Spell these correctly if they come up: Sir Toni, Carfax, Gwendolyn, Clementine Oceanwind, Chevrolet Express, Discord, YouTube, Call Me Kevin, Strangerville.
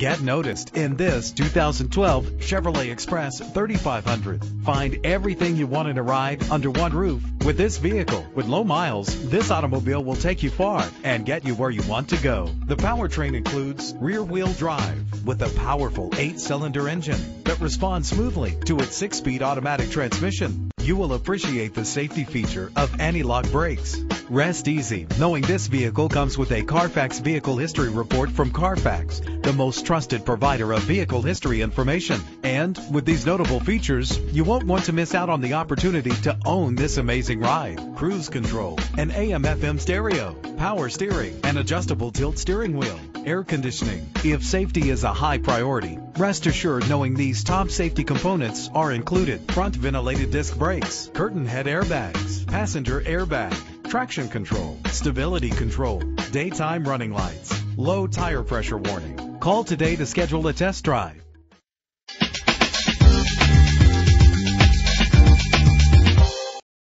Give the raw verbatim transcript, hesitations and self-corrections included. Get noticed in this two thousand twelve Chevrolet Express thirty-five hundred. Find everything you want in a ride under one roof. With this vehicle, with low miles, this automobile will take you far and get you where you want to go. The powertrain includes rear-wheel drive with a powerful eight-cylinder engine that responds smoothly to its six-speed automatic transmission. You will appreciate the safety feature of anti-lock brakes. Rest easy knowing this vehicle comes with a Carfax Vehicle History Report from Carfax, the most trusted provider of vehicle history information. And with these notable features, you won't want to miss out on the opportunity to own this amazing ride. Cruise control, an A M F M stereo, power steering, an adjustable tilt steering wheel, air conditioning. If safety is a high priority, rest assured knowing these top safety components are included. Front ventilated disc brakes, curtain head airbags, passenger airbag, traction control, stability control, daytime running lights, low tire pressure warning. Call today to schedule a test drive.